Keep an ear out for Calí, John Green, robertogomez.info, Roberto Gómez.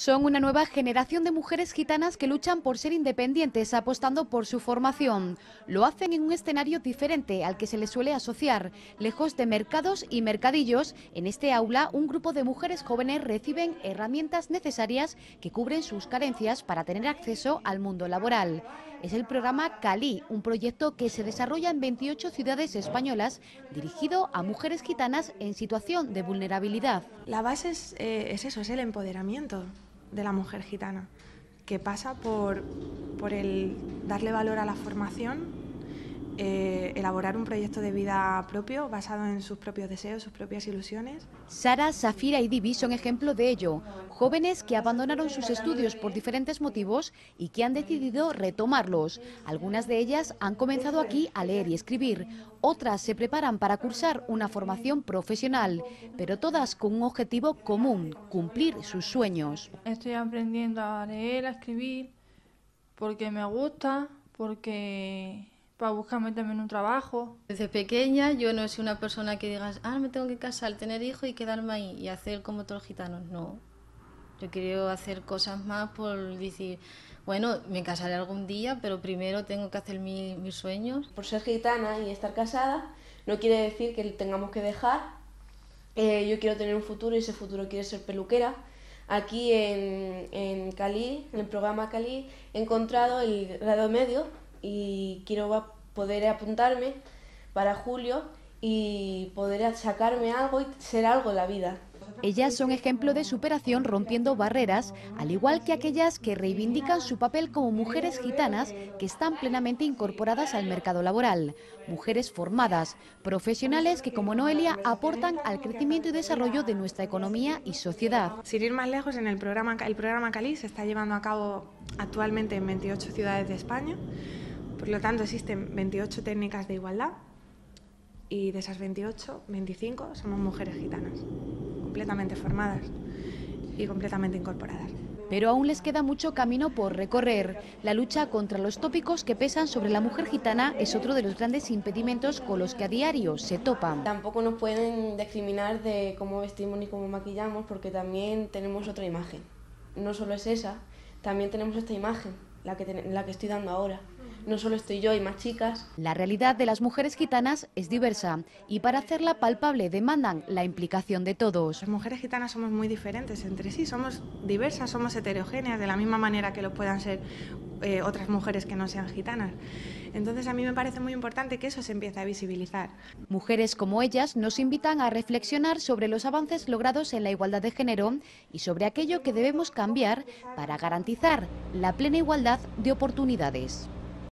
Son una nueva generación de mujeres gitanas que luchan por ser independientes, apostando por su formación. Lo hacen en un escenario diferente al que se les suele asociar. Lejos de mercados y mercadillos, en este aula un grupo de mujeres jóvenes reciben herramientas necesarias que cubren sus carencias para tener acceso al mundo laboral. Es el programa Calí, un proyecto que se desarrolla en 28 ciudades españolas, dirigido a mujeres gitanas en situación de vulnerabilidad. La base es eso, es el empoderamiento de la mujer gitana, que pasa por el darle valor a la formación, elaborar un proyecto de vida propio basado en sus propios deseos, sus propias ilusiones. Sara, Safira y Divi son ejemplo de ello, jóvenes que abandonaron sus estudios por diferentes motivos y que han decidido retomarlos. Algunas de ellas han comenzado aquí a leer y escribir, otras se preparan para cursar una formación profesional, pero todas con un objetivo común: cumplir sus sueños. Estoy aprendiendo a leer, a escribir, porque me gusta, porque para buscarme también un trabajo. Desde pequeña yo no soy una persona que digas, me tengo que casar, tener hijos y quedarme ahí y hacer como todos los gitanos, no. Yo quiero hacer cosas más por decir, bueno, me casaré algún día, pero primero tengo que hacer mis sueños. Por ser gitana y estar casada no quiere decir que tengamos que dejar. Yo quiero tener un futuro y ese futuro quiere ser peluquera. Aquí en Calí, en el programa Calí, he encontrado el grado medio y quiero poder apuntarme para julio y poder sacarme algo y ser algo en la vida. Ellas son ejemplo de superación rompiendo barreras, al igual que aquellas que reivindican su papel como mujeres gitanas que están plenamente incorporadas al mercado laboral. Mujeres formadas, profesionales que como Noelia aportan al crecimiento y desarrollo de nuestra economía y sociedad. Sin ir más lejos, en el programa Calí se está llevando a cabo actualmente en 28 ciudades de España, por lo tanto existen 28 técnicas de igualdad y de esas 28, 25 somos mujeres gitanas, completamente formadas y completamente incorporadas. Pero aún les queda mucho camino por recorrer. La lucha contra los tópicos que pesan sobre la mujer gitana es otro de los grandes impedimentos con los que a diario se topan. Tampoco nos pueden discriminar de cómo vestimos ni cómo maquillamos, porque también tenemos otra imagen. No solo es esa, también tenemos esta imagen, la que estoy dando ahora. No solo estoy yo y más chicas. La realidad de las mujeres gitanas es diversa y para hacerla palpable demandan la implicación de todos. Las mujeres gitanas somos muy diferentes entre sí, somos diversas, somos heterogéneas, de la misma manera que lo puedan ser otras mujeres que no sean gitanas. Entonces a mí me parece muy importante que eso se empiece a visibilizar. Mujeres como ellas nos invitan a reflexionar sobre los avances logrados en la igualdad de género y sobre aquello que debemos cambiar para garantizar la plena igualdad de oportunidades.